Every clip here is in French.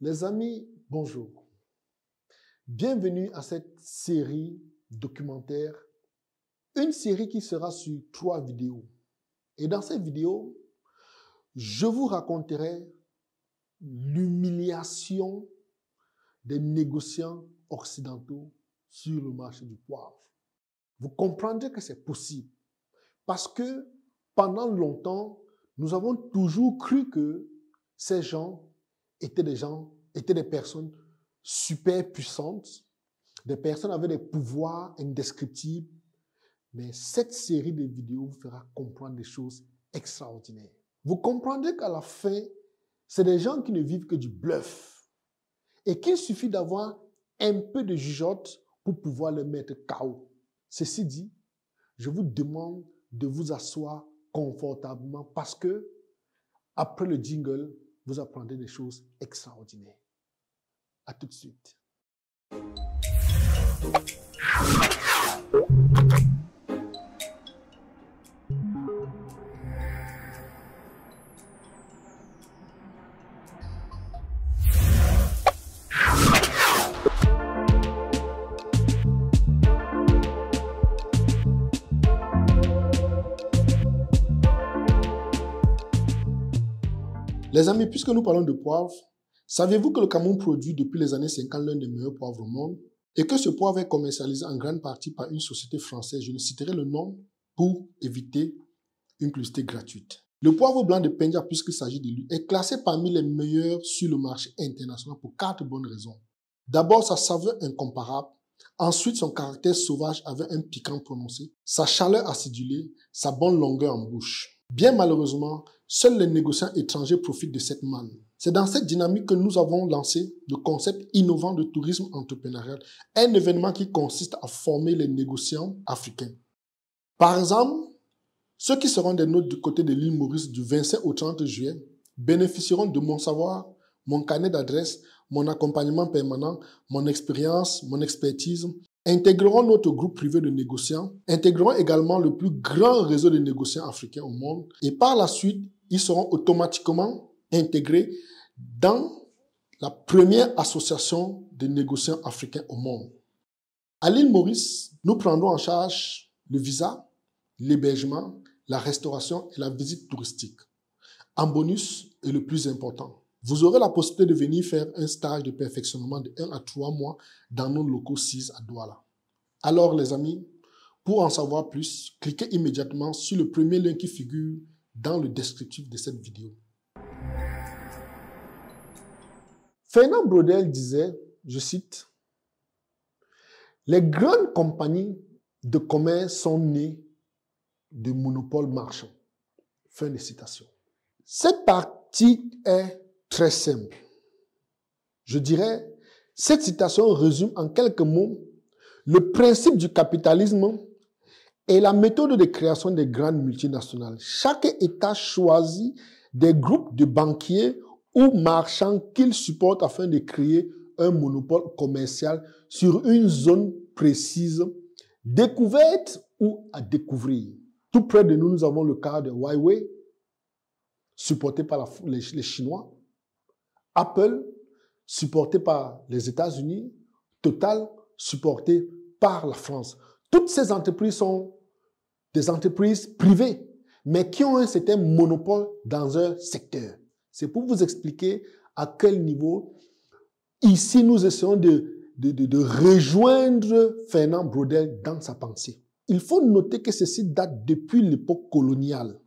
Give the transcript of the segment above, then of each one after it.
Les amis, bonjour. Bienvenue à cette série documentaire, une série qui sera sur 3 vidéos. Et dans ces vidéos, je vous raconterai l'humiliation des négociants occidentaux sur le marché du poivre. Vous comprendrez que c'est possible parce que pendant longtemps, nous avons toujours cru que ces gens, étaient des personnes super puissantes, des personnes avec des pouvoirs indescriptibles. Mais cette série de vidéos vous fera comprendre des choses extraordinaires. Vous comprendrez qu'à la fin, c'est des gens qui ne vivent que du bluff et qu'il suffit d'avoir un peu de jugeote pour pouvoir les mettre KO. Ceci dit, je vous demande de vous asseoir confortablement parce que, après le jingle, vous apprendrez des choses extraordinaires. À tout de suite. Les amis, puisque nous parlons de poivre, savez-vous que le Cameroun produit depuis les années 50 l'un des meilleurs poivres au monde et que ce poivre est commercialisé en grande partie par une société française, je ne citerai le nom pour éviter une publicité gratuite. Le poivre blanc de Pendja, puisqu'il s'agit de lui, est classé parmi les meilleurs sur le marché international pour 4 bonnes raisons. D'abord, sa saveur incomparable. Ensuite, son caractère sauvage avec un piquant prononcé, sa chaleur acidulée, sa bonne longueur en bouche. Bien malheureusement, seuls les négociants étrangers profitent de cette manne. C'est dans cette dynamique que nous avons lancé le concept innovant de tourisme entrepreneurial, un événement qui consiste à former les négociants africains. Par exemple, ceux qui seront des nôtres du côté de l'île Maurice du 27 au 30 juillet bénéficieront de mon savoir, mon carnet d'adresses, mon accompagnement permanent, mon expérience, mon expertise, intégreront notre groupe privé de négociants, intégreront également le plus grand réseau de négociants africains au monde et par la suite, ils seront automatiquement intégrés dans la première association de négociants africains au monde. À l'île Maurice, nous prendrons en charge le visa, l'hébergement, la restauration et la visite touristique. En bonus, et le plus important, vous aurez la possibilité de venir faire un stage de perfectionnement de 1 à 3 mois dans nos locaux 6 à Douala. Alors les amis, pour en savoir plus, cliquez immédiatement sur le premier lien qui figure dans le descriptif de cette vidéo. Fernand Braudel disait, je cite, « Les grandes compagnies de commerce sont nées de monopoles marchands. » Fin de citation. Cette partie est très simple. Je dirais, cette citation résume en quelques mots le principe du capitalisme et la méthode de création des grandes multinationales. Chaque État choisit des groupes de banquiers ou marchands qu'il supporte afin de créer un monopole commercial sur une zone précise, découverte ou à découvrir. Tout près de nous, nous avons le cas de Huawei, supporté par les Chinois, Apple, supporté par les États-Unis, Total, supporté par la France. Toutes ces entreprises sont des entreprises privées, mais qui ont un certain monopole dans un secteur. C'est pour vous expliquer à quel niveau, ici, nous essayons de rejoindre Fernand Braudel dans sa pensée. Il faut noter que ceci date depuis l'époque coloniale,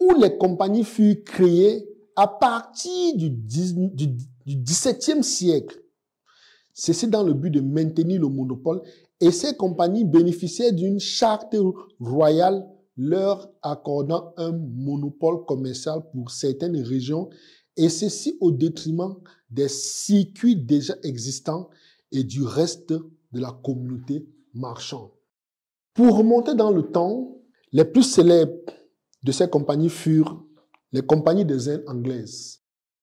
où les compagnies furent créées à partir du XVIIe siècle. Ceci dans le but de maintenir le monopole et ces compagnies bénéficiaient d'une charte royale leur accordant un monopole commercial pour certaines régions et ceci au détriment des circuits déjà existants et du reste de la communauté marchande. Pour remonter dans le temps, les plus célèbres de ces compagnies furent les compagnies des Indes anglaises.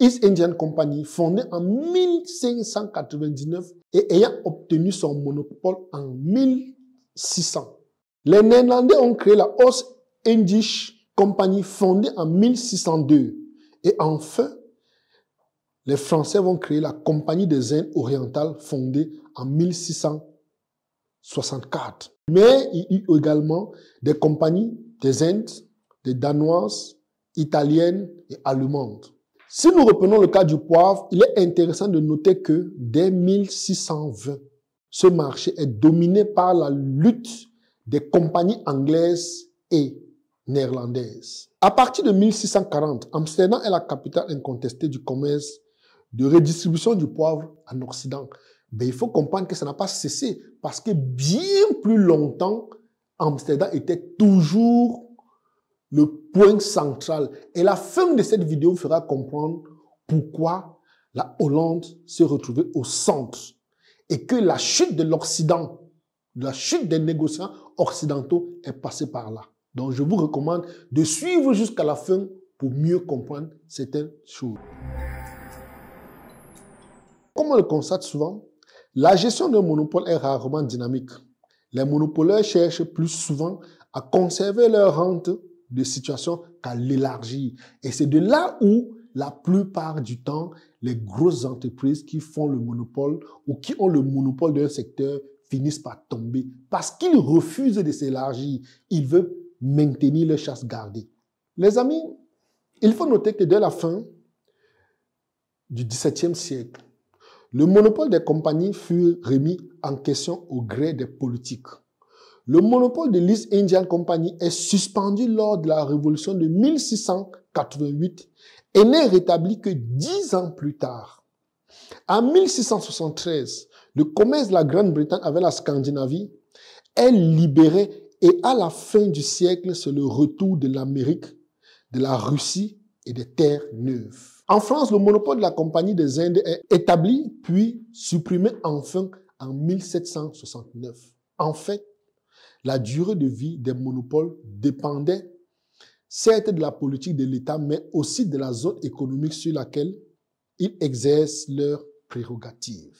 East Indian Company, fondée en 1599 et ayant obtenu son monopole en 1600. Les Néerlandais ont créé la Oost Indische Company, fondée en 1602. Et enfin, les Français vont créer la Compagnie des Indes orientales fondée en 1664. Mais il y eut également des compagnies des Indes, des danoises, italiennes et allemandes. Si nous reprenons le cas du poivre, il est intéressant de noter que dès 1620, ce marché est dominé par la lutte des compagnies anglaises et néerlandaises. À partir de 1640, Amsterdam est la capitale incontestée du commerce de redistribution du poivre en Occident. Mais il faut comprendre que ça n'a pas cessé parce que bien plus longtemps, Amsterdam était toujours le point central. Et la fin de cette vidéo vous fera comprendre pourquoi la Hollande s'est retrouvée au centre et que la chute de l'Occident, la chute des négociants occidentaux est passée par là. Donc je vous recommande de suivre jusqu'à la fin pour mieux comprendre certaines choses. Comme on le constate souvent, la gestion d'un monopole est rarement dynamique. Les monopoleurs cherchent plus souvent à conserver leur rente de situation qu'à l'élargir. Et c'est de là où, la plupart du temps, les grosses entreprises qui font le monopole ou qui ont le monopole d'un secteur finissent par tomber parce qu'ils refusent de s'élargir. Ils veulent maintenir leur chasse gardée. Les amis, il faut noter que dès la fin du XVIIe siècle, le monopole des compagnies fut remis en question au gré des politiques. Le monopole de l'East Indian Company est suspendu lors de la Révolution de 1688 et n'est rétabli que 10 ans plus tard. En 1673, le commerce de la Grande-Bretagne avec la Scandinavie est libéré et à la fin du siècle, c'est le retour de l'Amérique, de la Russie et des terres neuves. En France, le monopole de la Compagnie des Indes est établi puis supprimé enfin en 1769. En fait, la durée de vie des monopoles dépendait certes de la politique de l'État, mais aussi de la zone économique sur laquelle ils exercent leurs prérogatives.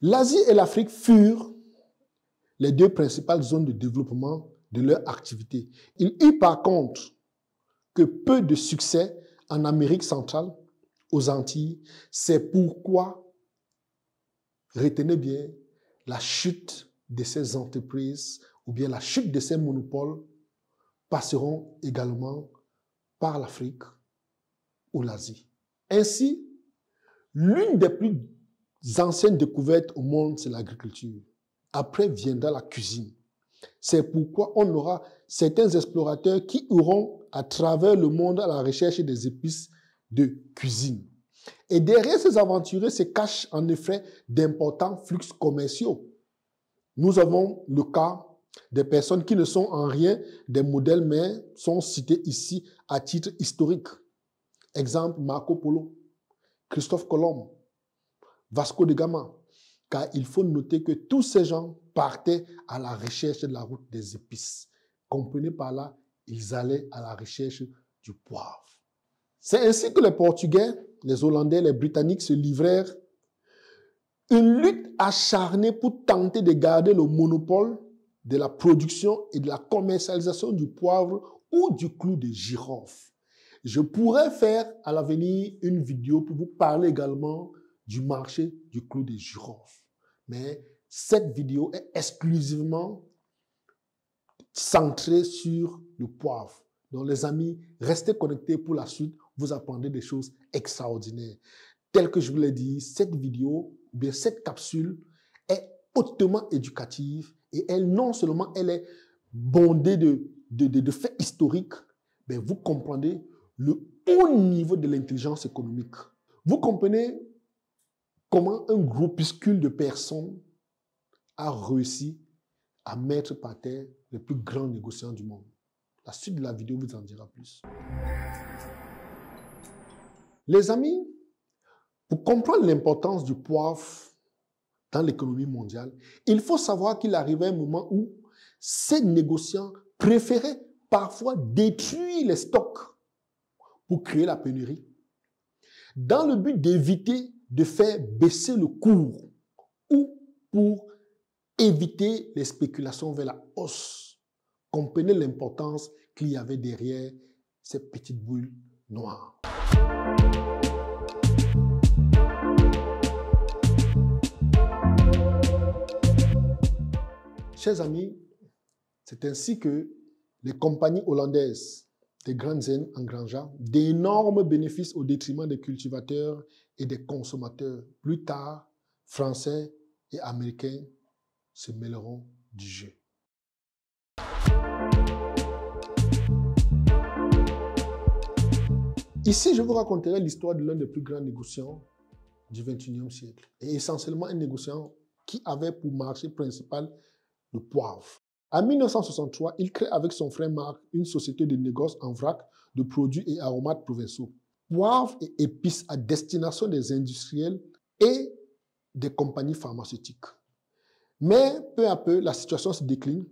L'Asie et l'Afrique furent les deux principales zones de développement de leur activité. Il eut par contre que peu de succès en Amérique centrale, aux Antilles. C'est pourquoi, retenez bien, la chute de ces entreprises ou bien la chute de ces monopoles passeront également par l'Afrique ou l'Asie. Ainsi, l'une des plus anciennes découvertes au monde, c'est l'agriculture. Après viendra la cuisine. C'est pourquoi on aura certains explorateurs qui auront à travers le monde à la recherche des épices de cuisine. Et derrière ces aventuriers se cachent en effet d'importants flux commerciaux. Nous avons le cas des personnes qui ne sont en rien des modèles mais sont citées ici à titre historique. Exemple, Marco Polo, Christophe Colomb, Vasco de Gama. Car il faut noter que tous ces gens partaient à la recherche de la route des épices. Comprenez par là, ils allaient à la recherche du poivre. C'est ainsi que les Portugais, les Hollandais, les Britanniques se livrèrent une lutte acharnée pour tenter de garder le monopole de la production et de la commercialisation du poivre ou du clou de girofle. Je pourrais faire à l'avenir une vidéo pour vous parler également du marché du clou de girofle. Mais cette vidéo est exclusivement centré sur le poivre. Donc les amis, restez connectés pour la suite, vous apprendrez des choses extraordinaires. Tel que je vous l'ai dit, cette vidéo, bien cette capsule est hautement éducative et elle, non seulement elle est bondée de faits historiques, mais vous comprenez le haut niveau de l'intelligence économique. Vous comprenez comment un groupuscule de personnes a réussi à mettre par terre les plus grands négociants du monde. La suite de la vidéo vous en dira plus. Les amis, pour comprendre l'importance du poivre dans l'économie mondiale, il faut savoir qu'il arrivait un moment où ces négociants préféraient parfois détruire les stocks pour créer la pénurie, dans le but d'éviter de faire baisser le cours ou pour éviter les spéculations vers la hausse. Comprenez l'importance qu'il y avait derrière ces petites boules noires. Chers amis, c'est ainsi que les compagnies hollandaises des grandes aînes engrangea d'énormes bénéfices au détriment des cultivateurs et des consommateurs. Plus tard, Français et Américains se mêleront du jeu. Ici, je vous raconterai l'histoire de l'un des plus grands négociants du XXIe siècle, et essentiellement un négociant qui avait pour marché principal le poivre. En 1963, il crée avec son frère Marc une société de négoce en vrac de produits et aromates provinciaux, poivre et épices à destination des industriels et des compagnies pharmaceutiques. Mais peu à peu, la situation se décline.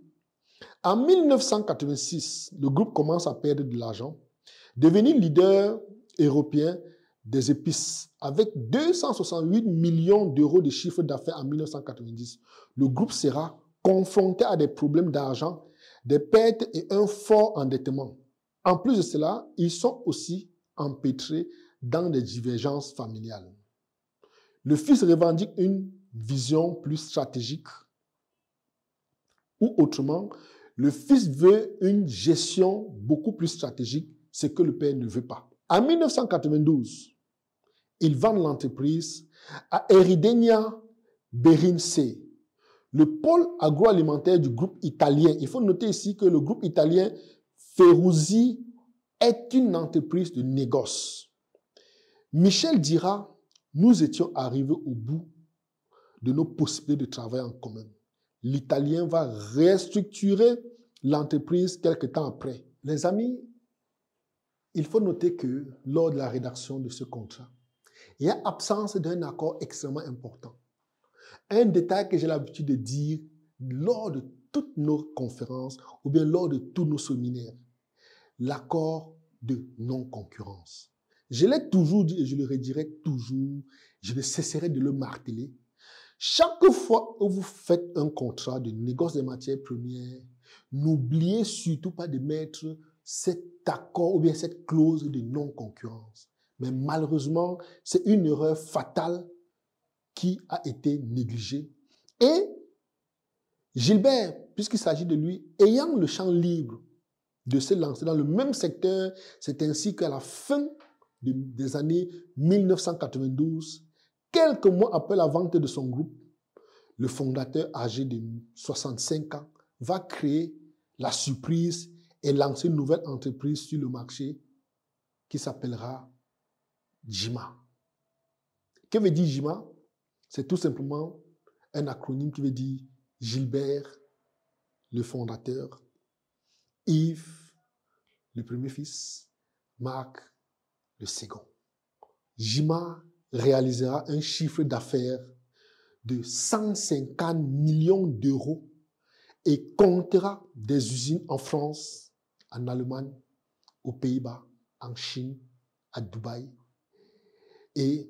En 1986, le groupe commence à perdre de l'argent, devenu leader européen des épices. Avec 268 millions d'euros de chiffre d'affaires en 1990, le groupe sera confronté à des problèmes d'argent, des pertes et un fort endettement. En plus de cela, ils sont aussi empêtrés dans des divergences familiales. Le fils revendique une vision plus stratégique, ou autrement, le fils veut une gestion beaucoup plus stratégique, ce que le père ne veut pas. En 1992, il vend l'entreprise à Eridania Berinse, le pôle agroalimentaire du groupe italien. Il faut noter ici que le groupe italien Ferruzi est une entreprise de négoce. Michel dira, nous étions arrivés au bout de nos possibilités de travail en commun. L'Italien va restructurer l'entreprise quelque temps après. Les amis, il faut noter que lors de la rédaction de ce contrat, il y a absence d'un accord extrêmement important. Un détail que j'ai l'habitude de dire lors de toutes nos conférences ou bien lors de tous nos séminaires, l'accord de non-concurrence. Je l'ai toujours dit et je le redirai toujours, je ne cesserai de le marteler. Chaque fois que vous faites un contrat de négoce des matières premières, n'oubliez surtout pas de mettre cet accord ou bien cette clause de non-concurrence. Mais malheureusement, c'est une erreur fatale qui a été négligée. Et Gilbert, puisqu'il s'agit de lui, ayant le champ libre de se lancer dans le même secteur, c'est ainsi qu'à la fin des années 1992, quelques mois après la vente de son groupe, le fondateur âgé de 65 ans va créer la surprise et lancer une nouvelle entreprise sur le marché qui s'appellera Jima. Que veut dire Jima? C'est tout simplement un acronyme qui veut dire Gilbert, le fondateur, Yves, le premier fils, Marc, le second. Jima réalisera un chiffre d'affaires de 150 millions d'euros et comptera des usines en France, en Allemagne, aux Pays-Bas, en Chine, à Dubaï. Et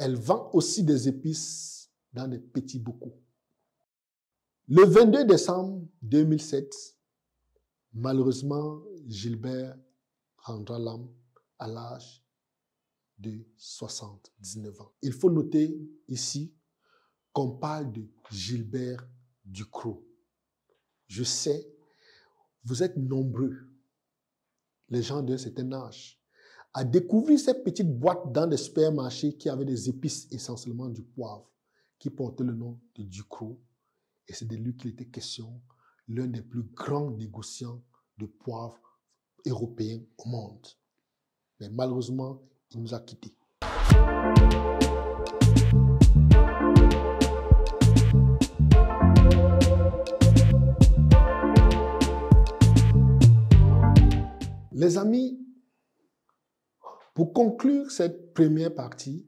elle vend aussi des épices dans des petits bocaux. Le 22 décembre 2007, malheureusement, Gilbert rendra l'âme à l'âge de 79 ans. Il faut noter ici qu'on parle de Gilbert Ducros. Je sais, vous êtes nombreux, les gens d'un certain âge, à découvrir ces petites boîtes dans des supermarchés qui avaient des épices, essentiellement du poivre, qui portaient le nom de Ducros. Et c'est de lui qu'il était question, l'un des plus grands négociants de poivre européens au monde. Mais malheureusement, il nous a quittés. Les amis, pour conclure cette première partie,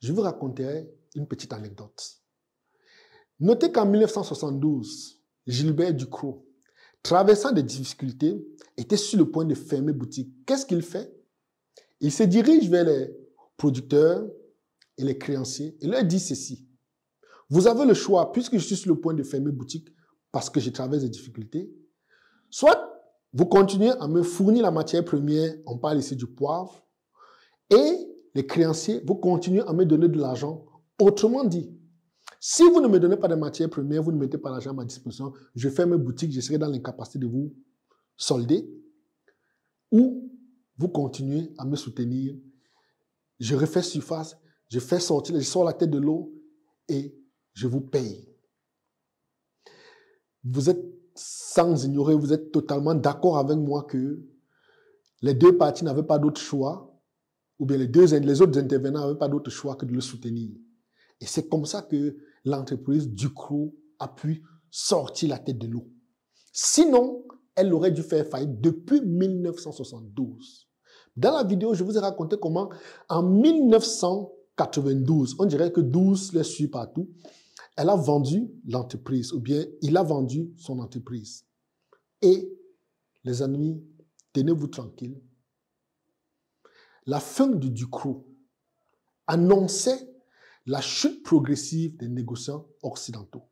je vous raconterai une petite anecdote. Notez qu'en 1972, Gilbert Ducros, traversant des difficultés, était sur le point de fermer boutique. Qu'est-ce qu'il fait? Il se dirige vers les producteurs et les créanciers et leur dit ceci. Vous avez le choix, puisque je suis sur le point de fermer boutique parce que je traverse des difficultés, soit vous continuez à me fournir la matière première, on parle ici du poivre, et les créanciers, vous continuez à me donner de l'argent. Autrement dit, Si vous ne me donnez pas de matières premières, vous ne mettez pas l'argent à ma disposition, je ferme mes boutiques, je serai dans l'incapacité de vous solder, ou vous continuez à me soutenir. Je refais surface, je fais sortir, je sors la tête de l'eau et je vous paye. Vous êtes sans ignorer, vous êtes totalement d'accord avec moi que les deux parties n'avaient pas d'autre choix, ou bien les autres intervenants n'avaient pas d'autre choix que de le soutenir. Et c'est comme ça que l'entreprise Ducros a pu sortir la tête de l'eau. Sinon, elle aurait dû faire faillite depuis 1972. Dans la vidéo, je vous ai raconté comment en 1992, on dirait que 12 les suit partout, elle a vendu l'entreprise, ou bien il a vendu son entreprise. Et les amis, tenez-vous tranquille. La fin de Ducros annonçait la chute progressive des négociants occidentaux.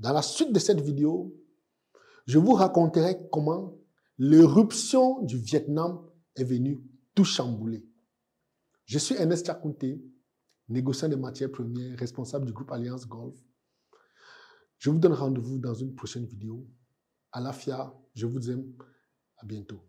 Dans la suite de cette vidéo, je vous raconterai comment l'éruption du Vietnam est venue tout chambouler. Je suis Ernest Tchakouté, négociant des matières premières, responsable du groupe Alliance Gulf. Je vous donne rendez-vous dans une prochaine vidéo. À la FIA, je vous aime. À bientôt.